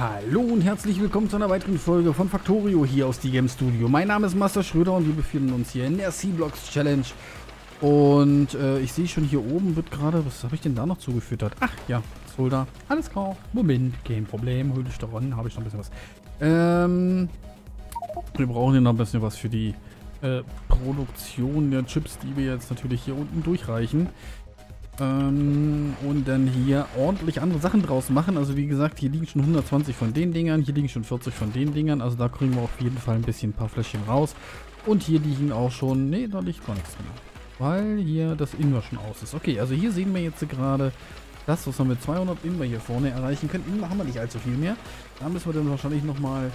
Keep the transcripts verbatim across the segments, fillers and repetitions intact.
Hallo und herzlich willkommen zu einer weiteren Folge von Factorio hier aus Steel Games Studio. Mein Name ist Master Schröder und wir befinden uns hier in der Seablock Challenge. Und äh, ich sehe schon hier oben wird gerade, was habe ich denn da noch zugefüttert? Ach ja, Solda, alles klar, Moment, kein Problem, hol dich da ran, habe ich noch ein bisschen was. Ähm, wir brauchen hier noch ein bisschen was für die äh, Produktion der Chips, die wir jetzt natürlich hier unten durchreichen. Und dann hier ordentlich andere Sachen draus machen. Also wie gesagt, hier liegen schon hundertzwanzig von den Dingern, hier liegen schon vierzig von den Dingern. Also da kriegen wir auf jeden Fall ein bisschen ein paar Fläschchen raus. Und hier liegen auch schon, nee, da liegt gar nichts mehr, weil hier das Inver schon aus ist. Okay, also hier sehen wir jetzt gerade das, was wir mit zweihundert Inver hier vorne erreichen können. Inver haben wir nicht allzu viel mehr. Da müssen wir dann wahrscheinlich nochmal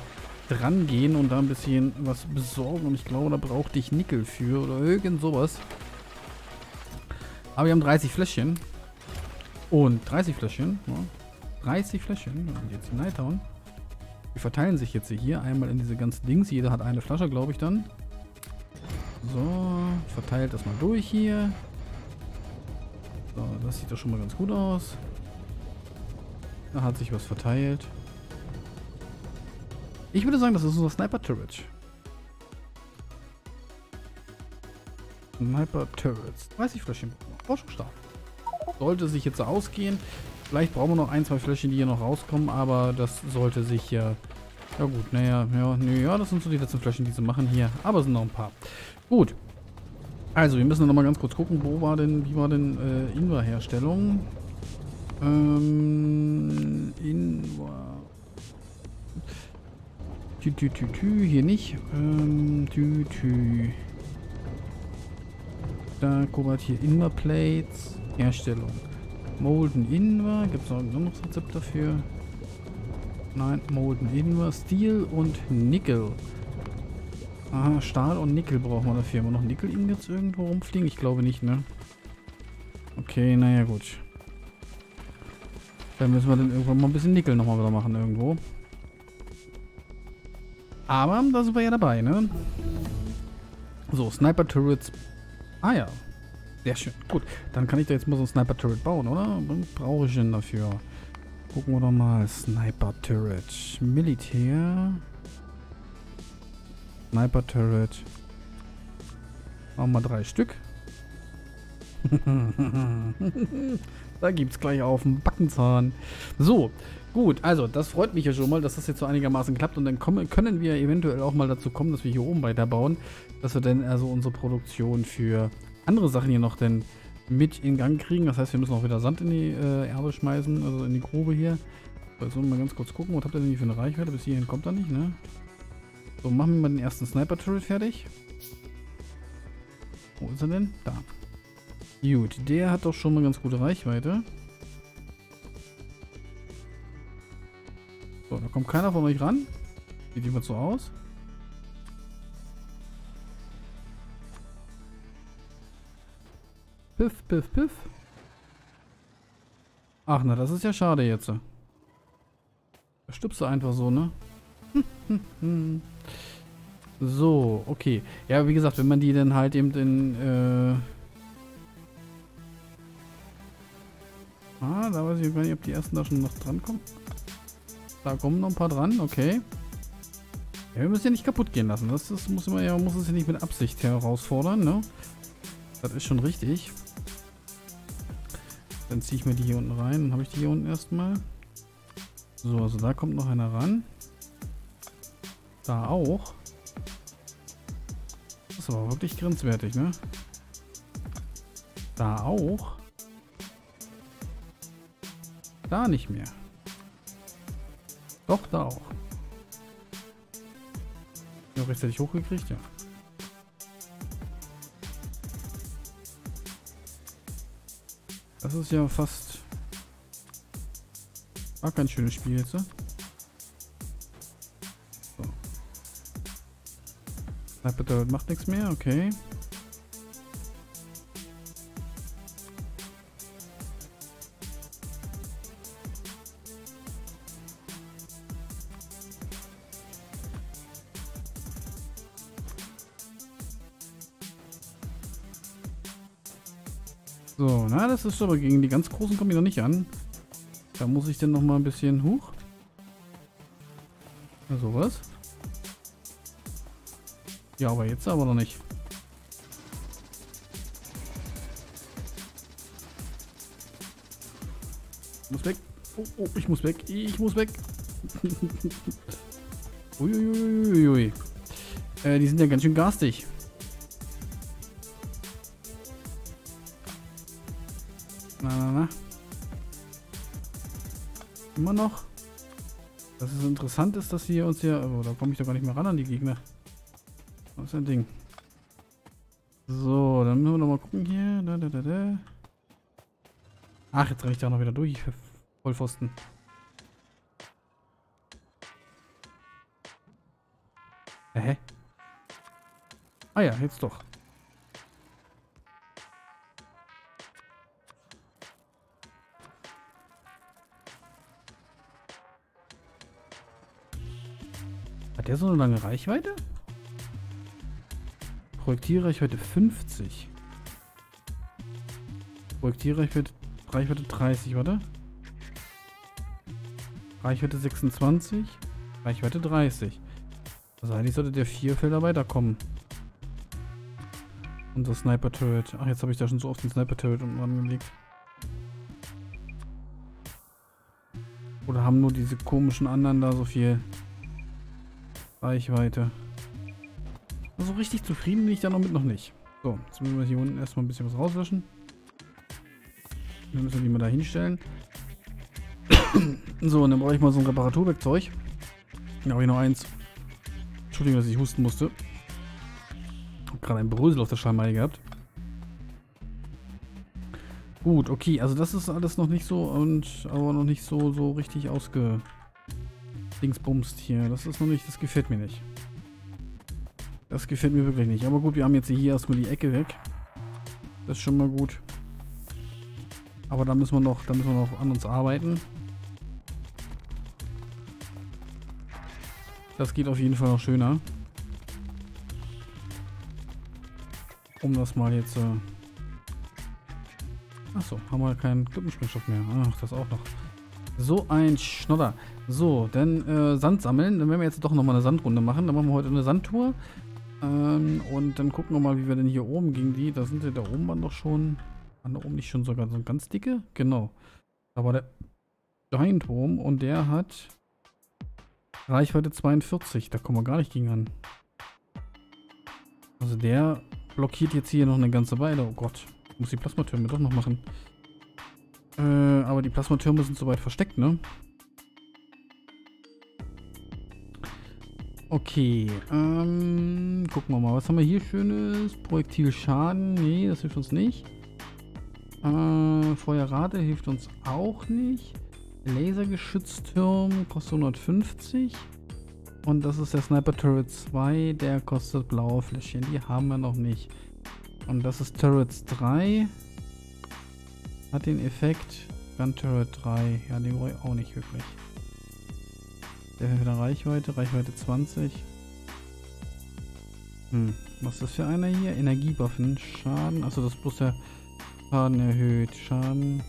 dran gehen und da ein bisschen was besorgen. Und ich glaube, da brauchte ich Nickel für oder irgend sowas. Aber wir haben dreißig Fläschchen. Und dreißig Fläschchen. Ja, dreißig Fläschchen. Wir sind jetzt in Nighttown. Die verteilen sich jetzt hier einmal in diese ganzen Dings. Jeder hat eine Flasche, glaube ich, dann. So. Verteilt das mal durch hier. So, das sieht doch schon mal ganz gut aus. Da hat sich was verteilt. Ich würde sagen, das ist unser Sniper Turret. Sniper Turrets. dreißig Fläschchen. War schon stark. Sollte sich jetzt ausgehen. Vielleicht brauchen wir noch ein, zwei Fläschchen, die hier noch rauskommen, aber das sollte sich ja. Ja gut, naja, ja, naja, das sind so die letzten Fläschchen, die sie machen hier. Aber es sind noch ein paar. Gut. Also, wir müssen noch mal ganz kurz gucken, wo war denn, wie war denn äh, Inva-Herstellung? Ähm. Inva. Tü, tü, tü, tü, hier nicht. Ähm, tü, tü. Da, Kobalt hier, Inverplates, Herstellung. Molden Inver, gibt es noch ein anderes Rezept dafür? Nein, Molden Inver, Steel und Nickel. Aha, Stahl und Nickel brauchen wir dafür. Haben wir noch Nickel-Ingots irgendwo rumfliegen? Ich glaube nicht, ne? Okay, naja, gut. Dann müssen wir dann irgendwann mal ein bisschen Nickel nochmal wieder machen irgendwo. Aber da sind wir ja dabei, ne? So, Sniper Turrets. Ah ja, sehr schön. Gut, dann kann ich da jetzt mal so ein Sniper Turret bauen, oder? Was brauche ich denn dafür? Gucken wir doch mal. Sniper Turret. Militär. Sniper Turret. Machen wir drei Stück. Da gibt's gleich auf den Backenzahn. So, gut. Also, das freut mich ja schon mal, dass das jetzt so einigermaßen klappt. Und dann kommen, können wir eventuell auch mal dazu kommen, dass wir hier oben weiterbauen. Dass wir dann also unsere Produktion für andere Sachen hier noch denn mit in Gang kriegen. Das heißt, wir müssen auch wieder Sand in die äh, Erde schmeißen, also in die Grube hier. So, jetzt wollen wir mal ganz kurz gucken, was habt ihr denn hier für eine Reichweite? Bis hierhin kommt er nicht, ne? So, machen wir mal den ersten Sniper Turret fertig. Wo ist er denn? Da. Gut, der hat doch schon mal ganz gute Reichweite. So, da kommt keiner von euch ran. Sieht immer so aus. Piff, piff, piff. Ach, na, das ist ja schade jetzt. Da stirbst du einfach so, ne? So, okay. Ja, wie gesagt, wenn man die dann halt eben in, äh... Ah, da weiß ich gar nicht, ob die ersten da schon noch dran kommen. Da kommen noch ein paar dran, okay. Ja, wir müssen ja nicht kaputt gehen lassen. Das, das muss man ja, man muss es ja nicht mit Absicht herausfordern, ne? Das ist schon richtig. Dann ziehe ich mir die hier unten rein. Dann habe ich die hier unten erstmal. So, also da kommt noch einer ran. Da auch. Das ist aber wirklich grenzwertig, ne? Da auch. Da nicht mehr. Doch, da auch. Noch rechtzeitig hochgekriegt, ja. Das ist ja fast gar kein schönes Spiel jetzt. So. Sniper Turret macht nichts mehr, okay. So, na, das ist aber gegen die ganz Großen kommen die noch nicht an. Da muss ich dann noch mal ein bisschen hoch. Oder sowas. Ja, aber jetzt aber noch nicht. Ich muss weg. Oh, oh, ich muss weg. Ich muss weg. Uiuiuiui. Äh, die sind ja ganz schön garstig. Na, na, na. Immer noch. Das ist interessant, ist, dass hier uns hier. Oh, da komme ich doch gar nicht mehr ran an die Gegner. Was ist ein Ding? So, dann müssen wir nochmal gucken hier. Da, da, da, da. Ach, jetzt renne ich da noch wieder durch. Vollpfosten. Hä? Ah ja, jetzt doch. Hat der so eine lange Reichweite? Projektierreichweite fünfzig. Projektierreichweite Reichweite dreißig, warte. Reichweite sechsundzwanzig. Reichweite dreißig. Also eigentlich sollte der vier Felder weiterkommen. Unser Sniper Turret. Ach, jetzt habe ich da schon so oft den Sniper Turret unten angelegt. Oder haben nur diese komischen anderen da so viel Reichweite? Also richtig zufrieden bin ich da noch mit noch nicht. So, jetzt müssen wir hier unten erstmal ein bisschen was rauslöschen. Dann müssen wir die mal da hinstellen. So, und dann brauche ich mal so ein Reparaturwerkzeug. Da habe ich noch eins. Entschuldigung, dass ich husten musste. Ich habe gerade einen Brösel auf der Schallmeile gehabt. Gut, okay, also das ist alles noch nicht so und aber noch nicht so so richtig ausge Dingsbumst hier. Das ist noch nicht, das gefällt mir nicht. Das gefällt mir wirklich nicht. Aber gut, wir haben jetzt hier erstmal die Ecke weg. Das ist schon mal gut. Aber da müssen wir noch, da müssen wir noch an uns arbeiten. Das geht auf jeden Fall noch schöner. Um das mal jetzt. Äh Achso, haben wir keinen Klippensprengstoff mehr. Ach, das auch noch. So ein Schnodder. So, dann äh, Sand sammeln. Dann werden wir jetzt doch nochmal eine Sandrunde machen. Dann machen wir heute eine Sandtour. Ähm, und dann gucken wir mal, wie wir denn hier oben gegen die. Da sind wir, da oben waren doch schon. Waren da oben nicht schon sogar so ganz dicke? Genau. Da war der Steinturm und der hat Reichweite zweiundvierzig. Da kommen wir gar nicht gegen an. Also der blockiert jetzt hier noch eine ganze Weile. Oh Gott. Ich muss die Plasmatürme doch noch machen. Äh, aber die Plasmatürme sind so weit versteckt, ne? Okay, ähm, gucken wir mal. Was haben wir hier Schönes? Projektilschaden, nee, das hilft uns nicht. Äh, Feuerrate hilft uns auch nicht. Lasergeschütztürm kostet hundertfünfzig. Und das ist der Sniper Turret zwei, der kostet blaue Fläschchen, die haben wir noch nicht. Und das ist Turret drei. Hat den Effekt Gun Turret drei. Ja, den brauche ich auch nicht wirklich. Der hat wieder Reichweite. Reichweite zwanzig. Hm, was ist das für einer hier? Energiewaffen. Schaden. Achso, das ist bloß der Schaden erhöht. Schaden.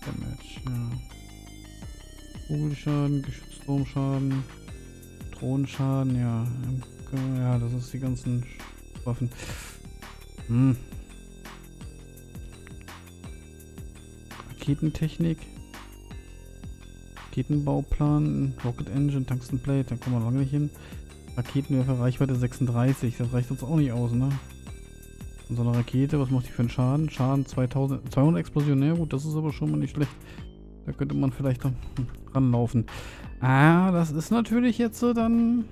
Damage. Ja. Vogelschaden, Geschützturmschaden, Drohnenschaden. Ja. Ja, das ist die ganzen Waffen. Hm. Raketentechnik, Raketenbauplan, Rocket Engine, Tungstenplate, da kommen wir lange nicht hin. Raketenwerfer, Reichweite sechsunddreißig, das reicht uns auch nicht aus, ne? Und so eine Rakete, was macht die für einen Schaden? Schaden zweitausendzweihundert Explosionen, ja gut, das ist aber schon mal nicht schlecht. Da könnte man vielleicht noch ranlaufen. Ah, das ist natürlich jetzt so dann...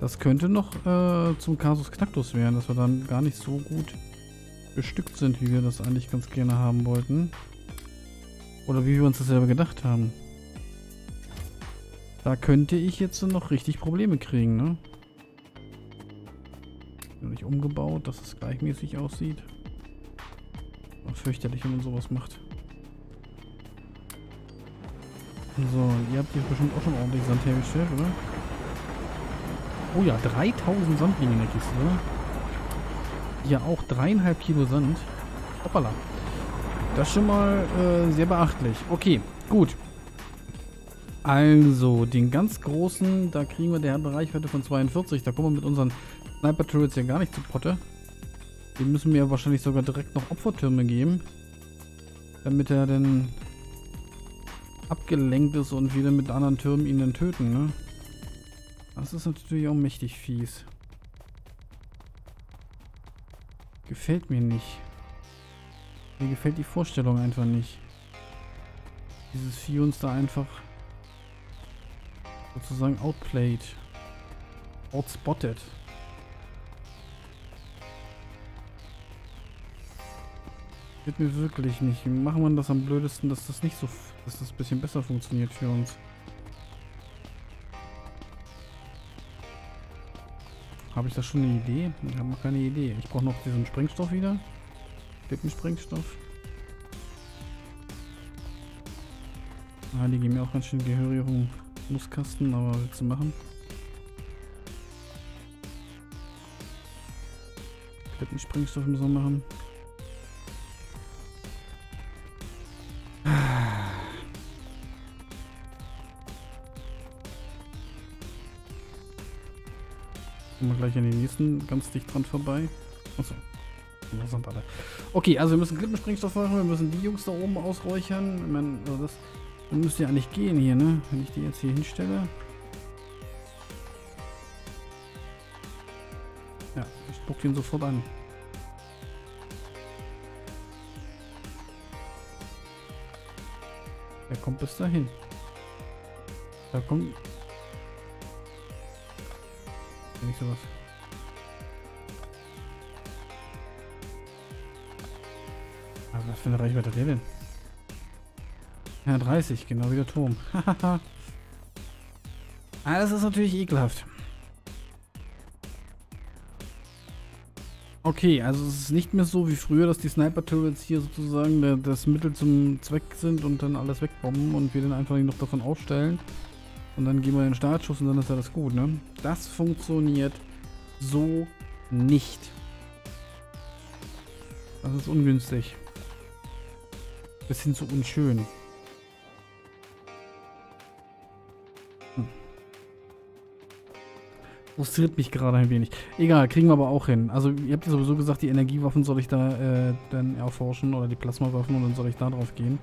Das könnte noch äh, zum Kasus Knacktus werden, dass wir dann gar nicht so gut bestückt sind, wie wir das eigentlich ganz gerne haben wollten. Oder wie wir uns das selber gedacht haben. Da könnte ich jetzt noch richtig Probleme kriegen, ne? Bin nicht umgebaut, dass es gleichmäßig aussieht. War fürchterlich, wenn man sowas macht. So, ihr habt hier bestimmt auch schon ordentlich Sand hergestellt, oder? Oh ja, dreitausend Sand liegen in der Kiste, oder? Ja, auch dreieinhalb Kilo Sand. Hoppala. Das ist schon mal äh, sehr beachtlich. Okay, gut. Also, den ganz großen, da kriegen wir der Bereichweite von zweiundvierzig. Da kommen wir mit unseren Sniper Turrets ja gar nicht zu Potte. Die müssen mir wahrscheinlich sogar direkt noch Opfertürme geben, damit er dann abgelenkt ist und wieder mit anderen Türmen ihn dann töten, ne? Das ist natürlich auch mächtig fies. Gefällt mir nicht. Mir gefällt die Vorstellung einfach nicht. Dieses Vieh uns da einfach sozusagen outplayed. Outspotted. Wird mir wirklich nicht. Machen wir das am blödesten, dass das nicht so, dass das ein bisschen besser funktioniert für uns. Habe ich da schon eine Idee? Ich habe noch keine Idee. Ich brauche noch diesen Sprengstoff wieder. Klippensprengstoff. Ah, die geben mir auch ganz schön gehörig auf den Nusskasten, aber willst du machen? Klippensprengstoff müssen wir machen. Wir gleich an den nächsten ganz dicht dran vorbei. Achso. Interessant, alle. Okay, also wir müssen Klippensprengstoff machen, wir müssen die Jungs da oben ausräuchern. Ich meine, also das, das müsste ja eigentlich gehen hier, ne? Wenn ich die jetzt hier hinstelle. Ja, ich spuck ihn sofort an. Er kommt bis dahin. Da kommt. Nicht sowas. Aber was für eine Reichweite hat der denn? Ja, dreißig, genau wie der Turm. Hahaha. Ah, das ist natürlich ekelhaft. Okay, also es ist nicht mehr so wie früher, dass die Sniper-Turrets hier sozusagen das Mittel zum Zweck sind und dann alles wegbomben und wir dann einfach noch davon aufstellen. Und dann geben wir den Startschuss und dann ist ja das gut, ne? Das funktioniert so nicht. Das ist ungünstig. Bis hin zu unschön. Hm. Frustriert mich gerade ein wenig. Egal, kriegen wir aber auch hin. Also ihr habt ja sowieso gesagt, die Energiewaffen soll ich da äh, dann erforschen oder die Plasmawaffen und dann soll ich da drauf gehen.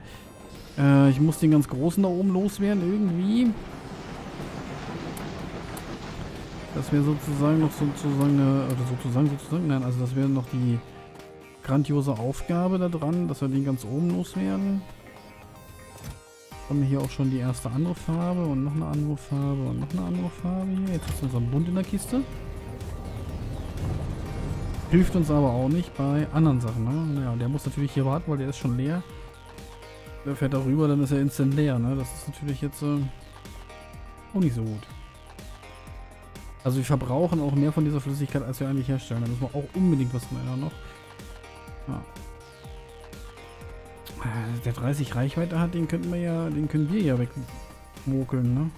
Äh, ich muss den ganz großen da oben loswerden irgendwie. Dass wir sozusagen noch sozusagen eine, oder sozusagen, sozusagen, nein, also das wäre noch die grandiose Aufgabe da dran, dass wir den ganz oben loswerden. Haben wir hier auch schon die erste andere Farbe und noch eine andere Farbe und noch eine andere Farbe hier. Jetzt ist unser Bund in der Kiste. Hilft uns aber auch nicht bei anderen Sachen, ne? Naja, und der muss natürlich hier warten, weil der ist schon leer. Der fährt da rüber, dann ist er instant leer, ne? Das ist natürlich jetzt äh, auch nicht so gut. Also wir verbrauchen auch mehr von dieser Flüssigkeit, als wir eigentlich herstellen. Da müssen wir auch unbedingt was ändern noch. Ja. Der dreißig Reichweite hat, den könnten wir ja, den können wir ja wegmokeln, ne?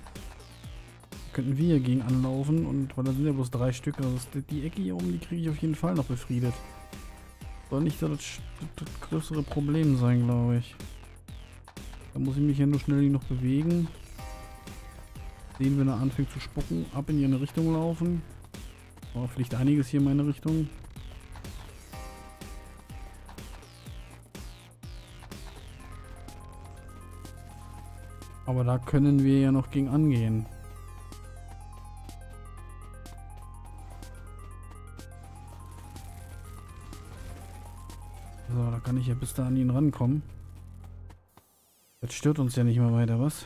Könnten wir gegen anlaufen und weil da sind ja bloß drei Stück. Also die Ecke hier oben, die kriege ich auf jeden Fall noch befriedet. Soll nicht das, das größere Problem sein, glaube ich. Da muss ich mich ja nur schnell noch bewegen. Sehen, wenn er anfängt zu spucken, ab in ihre Richtung laufen. Oh, vielleicht einiges hier in meine Richtung. Aber da können wir ja noch gegen angehen. So, da kann ich ja bis da an ihn rankommen. Das stört uns ja nicht mehr weiter, was?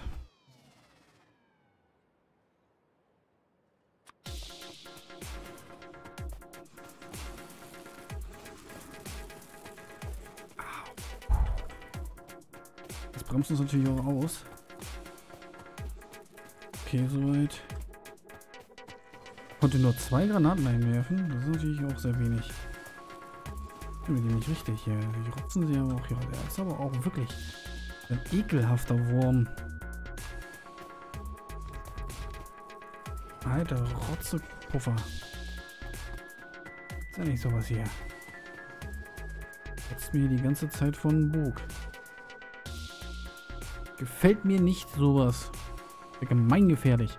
Bremst uns natürlich auch aus. Okay, soweit. Konnte nur zwei Granaten einwerfen. Das ist natürlich auch sehr wenig. Können wir die nicht richtig hier. Die rotzen sie aber auch hier. Der ist aber auch wirklich ein ekelhafter Wurm. Alter Rotzepuffer. Ist ja nicht sowas hier. Rotzt mir die ganze Zeit von Bug. Gefällt mir nicht sowas. Gemeingefährlich.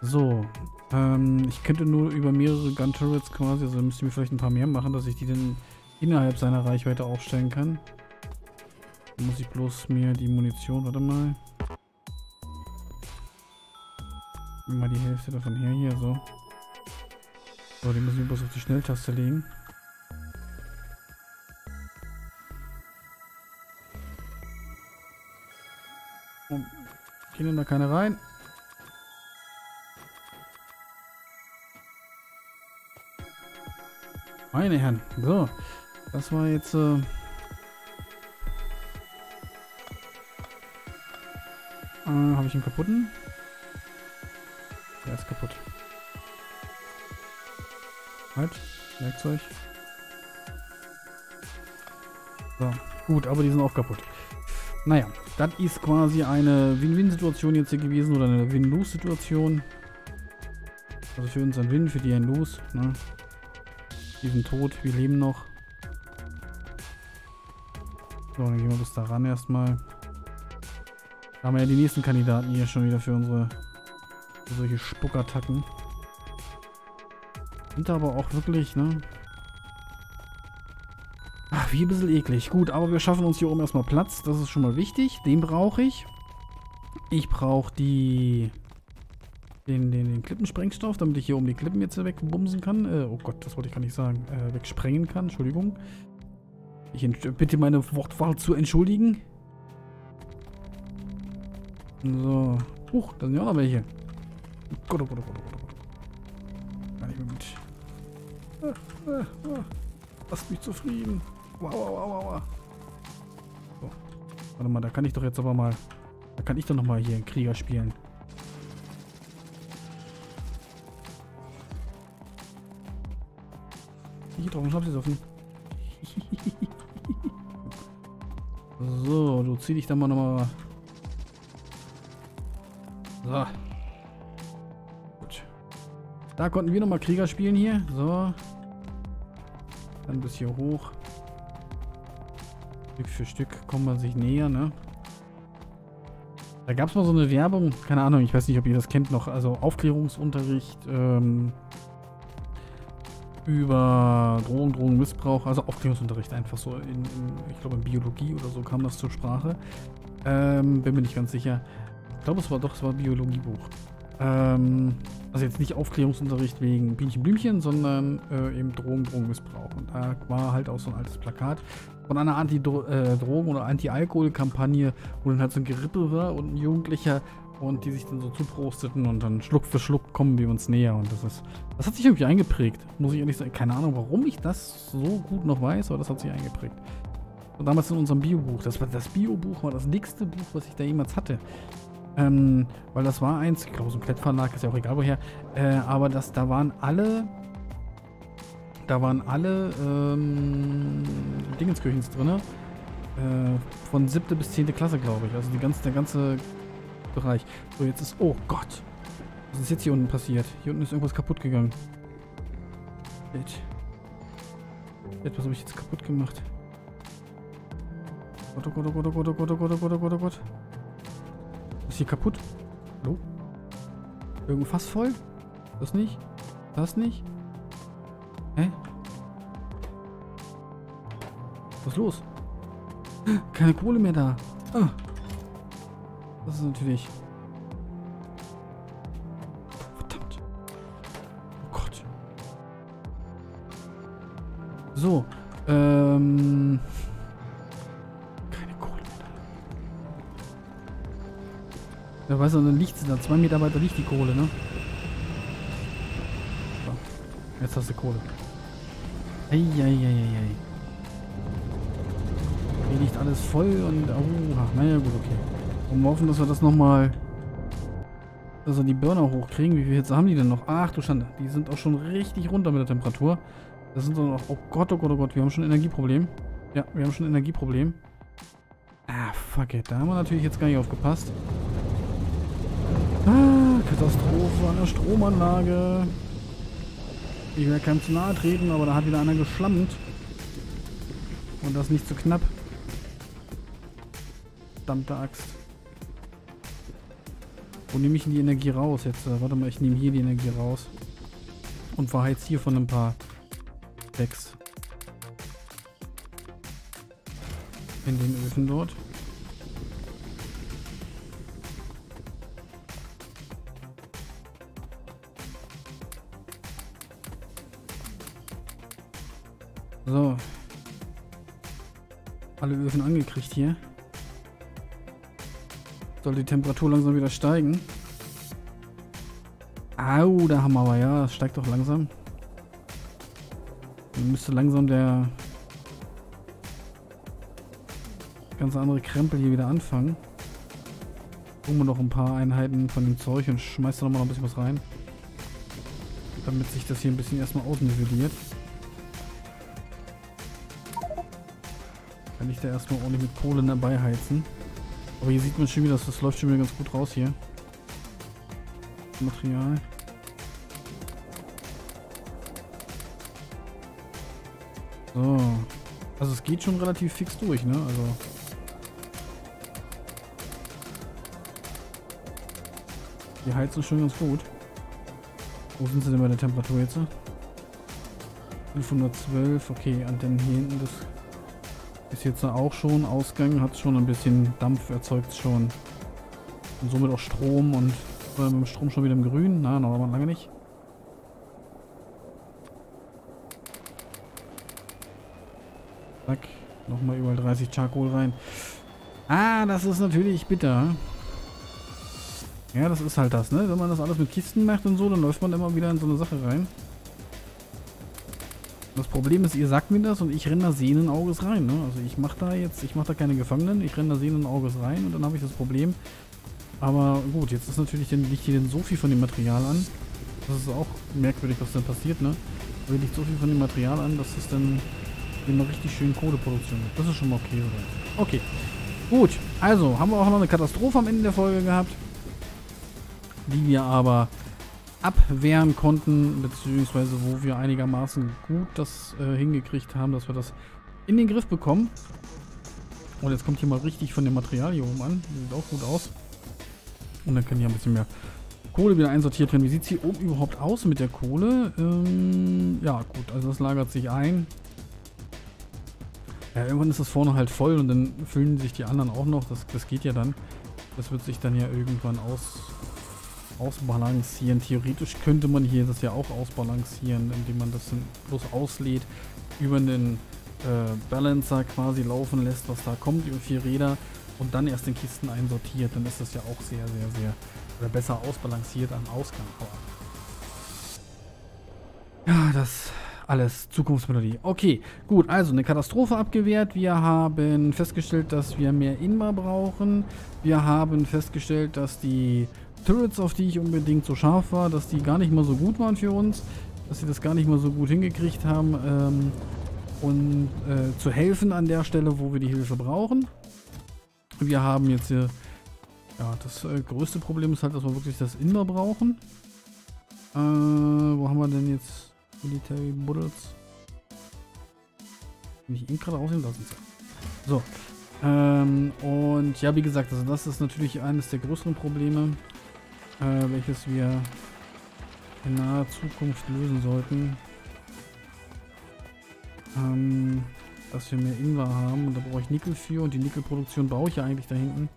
So. Ähm, ich könnte nur über mehrere Gun Turrets quasi, also müsste ich mir vielleicht ein paar mehr machen, dass ich die dann innerhalb seiner Reichweite aufstellen kann. Da muss ich bloß mir die Munition, warte mal. Mal die Hälfte davon her, hier so. So, die müssen wir bloß auf die Schnelltaste legen. Und gehen denn da keine rein? Meine Herren, so. Das war jetzt. Äh äh, habe ich einen kaputten? Der ist kaputt. Halt, Werkzeug. So, gut, aber die sind auch kaputt. Naja, das ist quasi eine Win-Win-Situation jetzt hier gewesen oder eine Win-Lose-Situation. Also für uns ein Win, für die ein Lose. Ne? Die sind tot, wir leben noch. So, dann gehen wir bis daran erstmal. Da haben wir ja die nächsten Kandidaten hier schon wieder für unsere für solche Spuckattacken. Sind da aber auch wirklich, ne? Ach, wie ein bisschen eklig. Gut, aber wir schaffen uns hier oben erstmal Platz. Das ist schon mal wichtig. Den brauche ich. Ich brauche die... Den, den, den Klippensprengstoff, damit ich hier oben die Klippen jetzt wegbumsen kann. Äh, oh Gott, das wollte ich gar nicht sagen. Äh, wegsprengen kann, Entschuldigung. Ich bitte meine Wortwahl zu entschuldigen. So. Huch, da sind ja auch noch welche. Oh Gott, oh Gott, oh Gott, oh Gott. Gar nicht mehr gut. Ah, ah, ah. Lasst mich zufrieden. Wow, wow, wow, wow. So. Warte mal, da kann ich doch jetzt aber mal... Da kann ich doch nochmal hier einen Krieger spielen. Ich hab sie offen. So, du zieh dich dann mal nochmal. So. Gut. Da konnten wir nochmal Krieger spielen hier. So. Dann bis hier hoch. Stück für Stück kommt man sich näher, ne? Da gab es mal so eine Werbung. Keine Ahnung, ich weiß nicht, ob ihr das kennt noch. Also Aufklärungsunterricht. Ähm. über Drogen, Drogenmissbrauch, also Aufklärungsunterricht einfach so in, in, ich glaube in Biologie oder so kam das zur Sprache. Ähm, bin mir nicht ganz sicher. Ich glaube es war doch, es war Biologiebuch. Ähm, also jetzt nicht Aufklärungsunterricht wegen Bienchen, Blümchen, sondern äh, eben Drogen, Drogenmissbrauch. Und da war halt auch so ein altes Plakat von einer Anti-Drogen- oder Anti-Alkohol-Kampagne, wo dann halt so ein Gerippe war und ein Jugendlicher und die sich dann so zuprosteten und dann Schluck für Schluck kommen wir uns näher und das ist, das hat sich irgendwie eingeprägt, muss ich ehrlich sagen, keine Ahnung warum ich das so gut noch weiß, aber das hat sich eingeprägt. Und damals in unserem Biobuch, das war das Biobuch, war das nächste Buch, was ich da jemals hatte, ähm, weil das war eins, ich glaube so ein Klettverlag, ist ja auch egal woher, äh, aber das, da waren alle, da waren alle, ähm, Dingenskirchens drin, äh, von siebte bis zehnte Klasse glaube ich, also die ganze, der ganze Bereich. So, jetzt ist... Oh Gott! Was ist jetzt hier unten passiert? Hier unten ist irgendwas kaputt gegangen. Shit. Shit, was habe ich jetzt kaputt gemacht? Oh Gott, oh Gott, oh Gott, oh Gott, oh Gott, oh Gott, oh Gott, oh Gott. Ist hier kaputt? Hallo? Irgendein Fass voll? Das nicht? Das nicht? Hä? Was ist los? Keine Kohle mehr da. Ah. Das ist natürlich... Verdammt. Oh Gott. So. Ähm... Keine Kohle mehr da. Ja, weißt du, dann liegt sie da. Zwei Mitarbeiter liegt die Kohle, ne? So. Jetzt hast du Kohle. Eieieiei. Hier liegt alles voll und... Oh, ach, naja, gut, okay. Und hoffen, dass wir das nochmal, dass wir die Burner hochkriegen. Wie viel Hitze haben die denn noch? Ach du Schande, die sind auch schon richtig runter mit der Temperatur. Das sind dann auch, oh Gott, oh Gott, oh Gott, wir haben schon ein Energieproblem. Ja, wir haben schon ein Energieproblem. Ah, fuck it, da haben wir natürlich jetzt gar nicht aufgepasst. Ah, Katastrophe an der Stromanlage. Ich will keinem zu nahe treten, aber da hat wieder einer geschlammt. Und das nicht zu knapp. Verdammte Axt. Wo nehme ich denn die Energie raus jetzt? Warte mal, ich nehme hier die Energie raus. Und verheiz hier von ein paar Decks. In den Öfen dort. So. Alle Öfen angekriegt hier. Soll die Temperatur langsam wieder steigen. Au, da haben wir aber, ja, das steigt doch langsam. Dann müsste langsam der ganze andere Krempel hier wieder anfangen. Holen wir noch ein paar Einheiten von dem Zeug und schmeißt da nochmal ein bisschen was rein. Damit sich das hier ein bisschen erstmal ausnivelliert. Kann ich da erstmal ordentlich mit Kohle dabei heizen. Aber hier sieht man schon wieder, dass das läuft schon wieder ganz gut raus hier. Material. So. Also es geht schon relativ fix durch, ne? Also. Die heizen schon ganz gut. Wo sind sie denn bei der Temperatur jetzt? fünfhundertzwölf, okay, und dann hier hinten das. Ist jetzt auch schon Ausgang, hat schon ein bisschen Dampf erzeugt schon. Und somit auch Strom und äh, mit dem Strom schon wieder im Grün. Na, noch lange nicht. Zack, nochmal überall dreißig Charcoal rein. Ah, das ist natürlich bitter. Ja, das ist halt das, ne? Wenn man das alles mit Kisten macht und so, dann läuft man immer wieder in so eine Sache rein. Das Problem ist, ihr sagt mir das und ich renne da sehenden Auges rein. Ne? Also ich mache da jetzt, ich mache da keine Gefangenen, ich renne da sehenden Auges rein und dann habe ich das Problem. Aber gut, jetzt ist natürlich, denn liegt hier denn so viel von dem Material an. Das ist auch merkwürdig, was dann passiert, ne? Da liegt so viel von dem Material an, dass es dann immer richtig schön Kohleproduktion gibt. Das ist schon mal okay, oder? Okay. Gut, also haben wir auch noch eine Katastrophe am Ende der Folge gehabt. Die wir aber abwehren konnten, beziehungsweise wo wir einigermaßen gut das äh, hingekriegt haben, dass wir das in den Griff bekommen. Und jetzt kommt hier mal richtig von dem Material hier oben an. Sieht auch gut aus. Und dann kann hier ein bisschen mehr Kohle wieder einsortiert werden. Wie sieht es hier oben überhaupt aus mit der Kohle? Ähm, ja gut, also das lagert sich ein. Ja, irgendwann ist das vorne halt voll und dann füllen sich die anderen auch noch. Das, das geht ja dann. Das wird sich dann ja irgendwann aus... ausbalancieren. Theoretisch könnte man hier das ja auch ausbalancieren, indem man das bloß auslädt, über einen äh, Balancer quasi laufen lässt, was da kommt, über vier Räder und dann erst in Kisten einsortiert. Dann ist das ja auch sehr, sehr, sehr oder besser ausbalanciert am Ausgang. Ja, das alles Zukunftsmelodie. Okay, gut, also eine Katastrophe abgewehrt. Wir haben festgestellt, dass wir mehr Inva brauchen. Wir haben festgestellt, dass die Turrets, auf die ich unbedingt so scharf war, dass die gar nicht mal so gut waren für uns, dass sie das gar nicht mal so gut hingekriegt haben, ähm, und äh, zu helfen an der Stelle, wo wir die Hilfe brauchen. Wir haben jetzt hier, ja, das äh, größte Problem ist halt, dass wir wirklich das Inver brauchen. Äh, wo haben wir denn jetzt Military Models? Bin ich ihn gerade aussehen lassen? So. Ähm, und ja, wie gesagt, also das ist natürlich eines der größeren Probleme. Äh, welches wir in naher Zukunft lösen sollten. Ähm, dass wir mehr Inva haben und da brauche ich Nickel für und die Nickelproduktion baue ich ja eigentlich da hinten.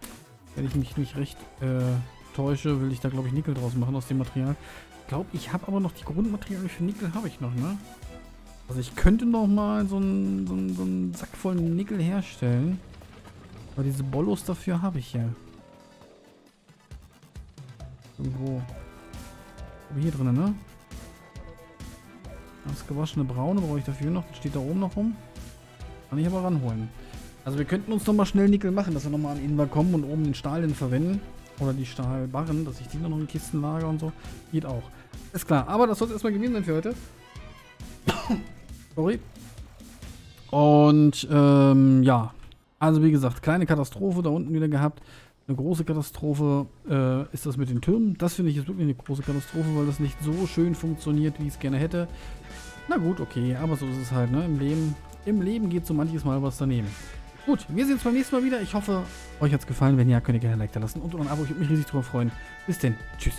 Wenn ich mich nicht recht äh, täusche, will ich da glaube ich Nickel draus machen aus dem Material. Ich glaube, ich habe aber noch die Grundmaterialien für Nickel habe ich noch, ne? Also ich könnte noch mal so einen, so einen, so einen Sack voll Nickel herstellen. Aber diese Bollos dafür habe ich ja. Irgendwo. Hier drinnen, ne? Das gewaschene Braune brauche ich dafür noch. Das steht da oben noch rum. Kann ich aber ranholen. Also wir könnten uns nochmal schnell Nickel machen, dass wir nochmal an Inva kommen und oben den Stahl hin verwenden. Oder die Stahlbarren, dass ich die noch in Kisten lager und so. Geht auch. Ist klar. Aber das soll es erstmal gewesen sein für heute. Sorry. Und ähm, ja. Also wie gesagt, kleine Katastrophe da unten wieder gehabt. Eine große Katastrophe äh, ist das mit den Türmen. Das finde ich jetzt wirklich eine große Katastrophe, weil das nicht so schön funktioniert, wie ich es gerne hätte. Na gut, okay, aber so ist es halt, ne? Im Leben, im Leben geht so manches Mal was daneben. Gut, wir sehen uns beim nächsten Mal wieder. Ich hoffe, euch hat es gefallen. Wenn ja, könnt ihr gerne ein Like da lassen und ein Abo. Ich würde mich riesig drüber freuen. Bis denn. Tschüss.